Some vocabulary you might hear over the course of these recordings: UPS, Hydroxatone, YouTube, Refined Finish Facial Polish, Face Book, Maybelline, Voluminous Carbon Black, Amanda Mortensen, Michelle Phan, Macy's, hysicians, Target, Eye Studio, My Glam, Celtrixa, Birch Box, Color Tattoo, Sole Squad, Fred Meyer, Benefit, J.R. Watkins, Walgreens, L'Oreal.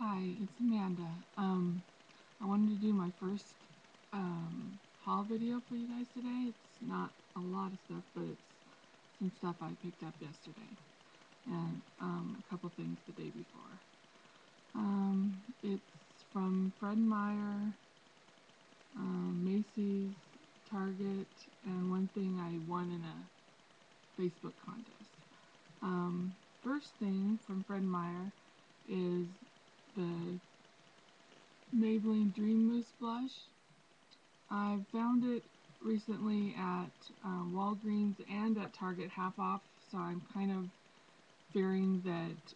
Hi, it's Amanda. I wanted to do my first haul video for you guys today. It's not a lot of stuff, but it's some stuff I picked up yesterday, and a couple things the day before. It's from Fred Meyer, Macy's, Target, and one thing I won in a Facebook contest. First thing from Fred Meyer is the Maybelline Dream Mousse Blush. I found it recently at Walgreens and at Target half off, so I'm kind of fearing that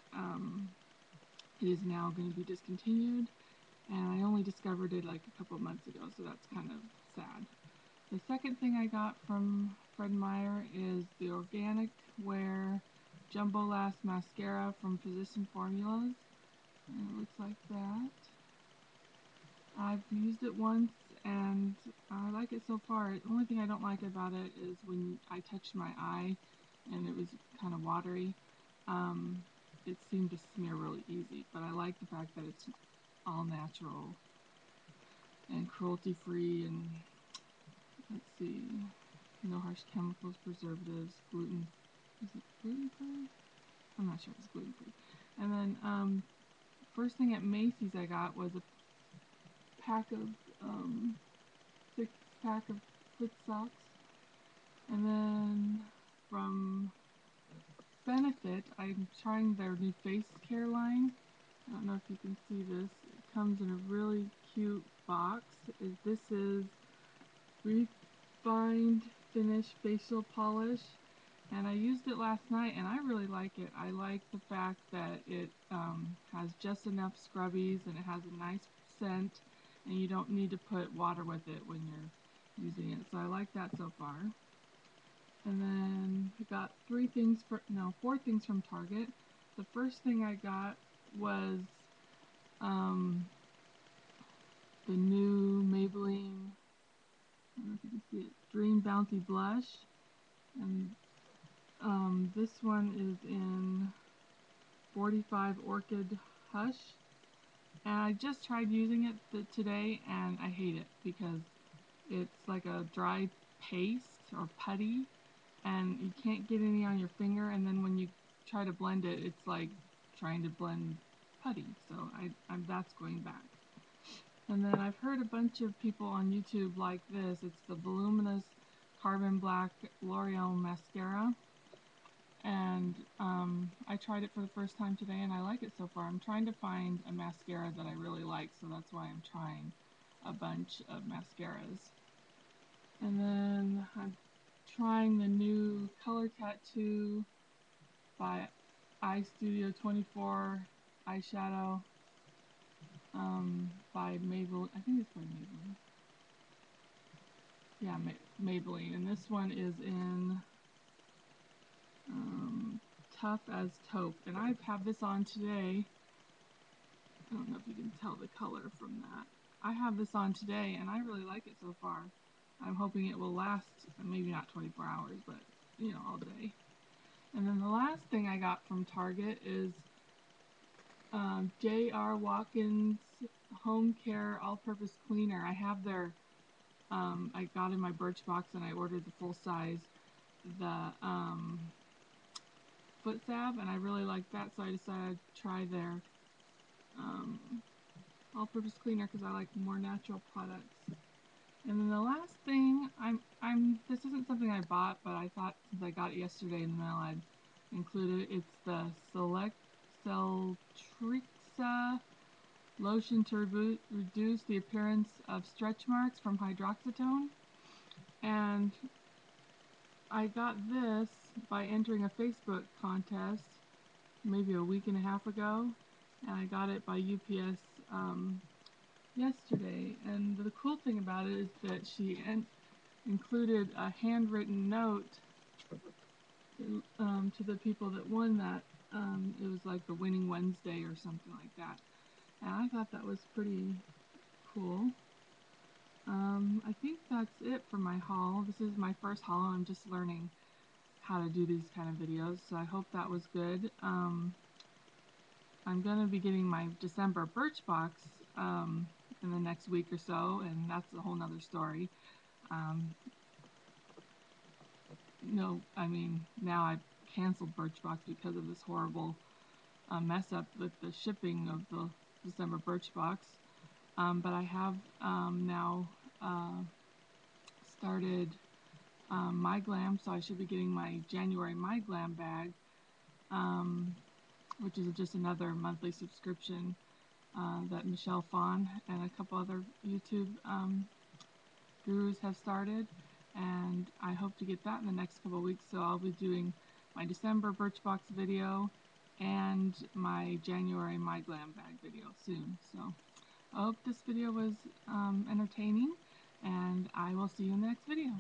it is now going to be discontinued, and I only discovered it like a couple months ago, so that's kind of sad. The second thing I got from Fred Meyer is the Organic Wear Jumbo Last Mascara from Physicians Formulas. And it looks like that. I've used it once and I like it so far. The only thing I don't like about it is when I touched my eye and it was kind of watery, it seemed to smear really easy. But I like the fact that it's all natural and cruelty free, and let's see, no harsh chemicals, preservatives, gluten. Is it gluten free? I'm not sure if it's gluten free. And then first thing at Macy's I got was a pack of, six-pack of foot socks. And then from Benefit, I'm trying their new face care line. I don't know if you can see this. It comes in a really cute box. This is Refined Finish Facial Polish. And I used it last night, and I really like it. I like the fact that it has just enough scrubbies, and it has a nice scent, and you don't need to put water with it when you're using it. So I like that so far. And then I got four things from Target. The first thing I got was the new Maybelline, I don't know if you can see it, Dream Bouncy Blush. And this one is in 45 Orchid Hush, and I just tried using it today, and I hate it because it's like a dry paste or putty, and you can't get any on your finger, and then when you try to blend it, it's like trying to blend putty, so that's going back. And then I've heard a bunch of people on YouTube like this. It's the Voluminous Carbon Black L'Oreal Mascara. And I tried it for the first time today, and I like it so far. I'm trying to find a mascara that I really like, so that's why I'm trying a bunch of mascaras. And then I'm trying the new Color Tattoo by Eye Studio 24 eyeshadow by Maybelline. I think it's by Maybelline. Yeah, Maybelline. And this one is in Tough as Taupe, and I've had this on today. I don't know if you can tell the color from that. I have this on today, and I really like it so far. I'm hoping it will last, maybe not 24 hours, but you know, all day. And then the last thing I got from Target is J.R. Watkins Home Care All-Purpose Cleaner. I have their I got in my Birch Box, and I ordered the full size, the foot salve, and I really like that, so I decided to try their all-purpose cleaner because I like more natural products. And then the last thing, this isn't something I bought, but I thought since I got it yesterday in the mail I'd include it. It's the Celtrixa lotion to reduce the appearance of stretch marks from Hydroxatone, and I got this by entering a Facebook contest maybe a week and a half ago, and I got it by UPS yesterday. And the cool thing about it is that she included a handwritten note to the people that won that. It was like the Winning Wednesday or something like that. And I thought that was pretty cool. I think that's it for my haul. This is my first haul. I'm just learning how to do these kind of videos, so I hope that was good. I'm going to be getting my December Birch Box in the next week or so, and that's a whole nother story. No, I mean, now I've canceled Birch Box because of this horrible mess up with the shipping of the December Birch Box. But I have now started My Glam, so I should be getting my January My Glam bag, which is just another monthly subscription that Michelle Phan and a couple other YouTube gurus have started, and I hope to get that in the next couple of weeks. So I'll be doing my December Birchbox video and my January My Glam bag video soon. So I hope this video was entertaining, and I will see you in the next video.